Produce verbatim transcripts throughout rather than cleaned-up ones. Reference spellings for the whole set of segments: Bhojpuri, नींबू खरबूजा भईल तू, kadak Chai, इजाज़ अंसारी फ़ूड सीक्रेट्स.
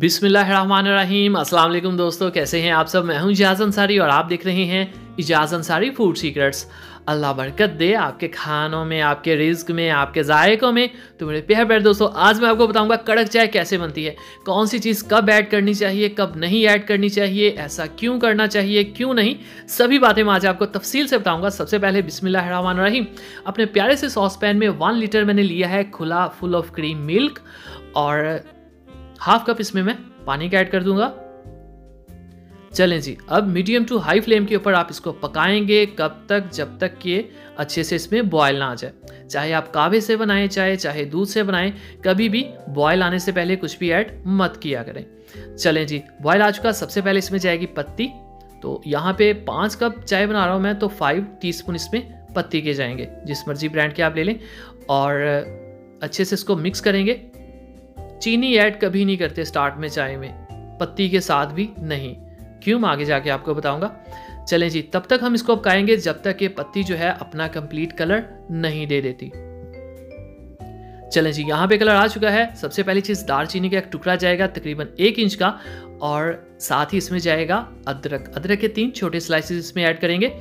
बिस्मिल्लाहिर्रहमानिर्रहीम। अस्सलाम वालेकुम दोस्तों, कैसे हैं आप सब। मैं हूं इजाज़ अंसारी और आप देख रहे हैं इजाज़ अंसारी फ़ूड सीक्रेट्स। अल्लाह बरकत दे आपके खानों में, आपके रिज्क में, आपके जायकों में। तो मेरे प्यारे प्यारे दोस्तों, आज मैं आपको बताऊंगा कड़क चाय कैसे बनती है, कौन सी चीज़ कब ऐड करनी चाहिए, कब नहीं ऐड करनी चाहिए, ऐसा क्यों करना चाहिए, क्यों नहीं। सभी बातें मैं आज आपको तफसील से बताऊंगा। सबसे पहले बिस्मिल्लाहिर्रहमानिर्रहीम अपने प्यारे से सॉस पैन में वन लीटर मैंने लिया है खुला फुल ऑफ क्रीम मिल्क और हाफ कप इसमें मैं पानी का ऐड कर दूंगा। चलें जी, अब मीडियम टू हाई फ्लेम के ऊपर आप इसको पकाएंगे कब तक, जब तक कि अच्छे से इसमें बॉयल ना आ जाए। चाहे आप कावे से बनाएं, चाहे चाहे दूध से बनाएं, कभी भी बॉयल आने से पहले कुछ भी ऐड मत किया करें। चलें जी, बॉयल आ चुका। सबसे पहले इसमें जाएगी पत्ती। तो यहाँ पे पाँच कप चाय बना रहा हूँ मैं, तो फाइव टी स्पून इसमें पत्ती के जाएंगे, जिस मर्जी ब्रांड के आप ले लें, और अच्छे से इसको मिक्स करेंगे। चीनी ऐड कभी नहीं करते स्टार्ट में चाय में, पत्ती के साथ भी नहीं, क्यों आगे जाके आपको बताऊंगा। चलें जी, तब तक हम इसको पकाएंगे जब तक ये पत्ती जो है अपना कंप्लीट कलर नहीं दे देती। चलें जी, यहाँ पे कलर आ चुका है। सबसे पहली चीज़ दालचीनी का एक टुकड़ा जाएगा, तकरीबन एक इंच का, और साथ ही इसमें जाएगा अदरक। अदरक के तीन छोटे स्लाइसेस इसमें ऐड करेंगे।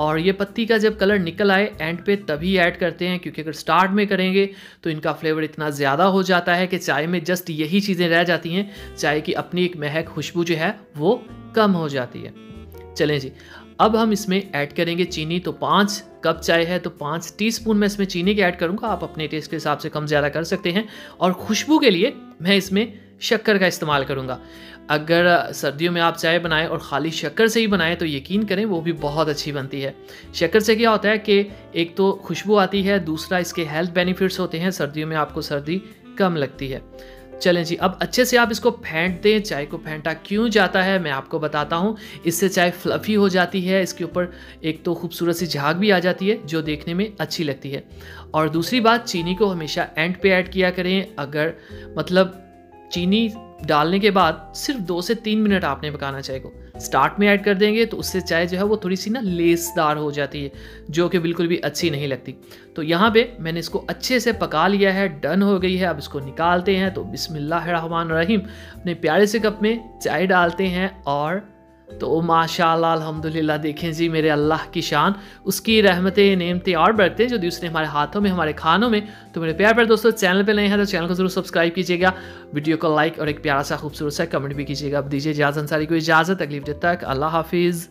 और ये पत्ती का जब कलर निकल आए एंड पे तभी ऐड करते हैं, क्योंकि अगर स्टार्ट में करेंगे तो इनका फ्लेवर इतना ज़्यादा हो जाता है कि चाय में जस्ट यही चीज़ें रह जाती हैं, चाय की अपनी एक महक, खुशबू जो है वो कम हो जाती है। चलें जी, अब हम इसमें ऐड करेंगे चीनी। तो पाँच कप चाय है तो पाँच टीस्पून मैं इसमें चीनी के ऐड करूँगा, आप अपने टेस्ट के हिसाब से कम ज़्यादा कर सकते हैं। और खुशबू के लिए मैं इसमें शक्कर का इस्तेमाल करूँगा। अगर सर्दियों में आप चाय बनाएं और ख़ाली शक्कर से ही बनाएं तो यकीन करें वो भी बहुत अच्छी बनती है। शक्कर से क्या होता है कि एक तो खुशबू आती है, दूसरा इसके हेल्थ बेनिफिट्स होते हैं, सर्दियों में आपको सर्दी कम लगती है। चलें जी, अब अच्छे से आप इसको फेंट दें। चाय को फेंटा क्यों जाता है मैं आपको बताता हूँ। इससे चाय फ्लफ़ी हो जाती है, इसके ऊपर एक तो खूबसूरत सी झाग भी आ जाती है जो देखने में अच्छी लगती है। और दूसरी बात, चीनी को हमेशा एंड पे ऐड किया करें। अगर मतलब चीनी डालने के बाद सिर्फ दो से तीन मिनट आपने पकाना चाय को, स्टार्ट में ऐड कर देंगे तो उससे चाय जो है वो थोड़ी सी ना लेसदार हो जाती है, जो कि बिल्कुल भी अच्छी नहीं लगती। तो यहाँ पे मैंने इसको अच्छे से पका लिया है, डन हो गई है। अब इसको निकालते हैं। तो बिस्मिल्लाहिर्रहमानिर्रहीम अपने प्यारे से कप में चाय डालते हैं और तो माशाल्लाह अल्हम्दुलिल्लाह, देखें जी मेरे अल्लाह की शान, उसकी रहमतें, नेमतें और बरकतें जो दूसरे हमारे हाथों में, हमारे खानों में। तो मेरे प्यार प्यारे दोस्तों, चैनल पे नए हैं तो चैनल को ज़रूर सब्सक्राइब कीजिएगा, वीडियो को लाइक और एक प्यारा सा खूबसूरत सा कमेंट भी कीजिएगा। अब दीजिए इजाज़त अंसारी को इजाज़त, अगली वीडियो तक, अल्लाह हाफिज़।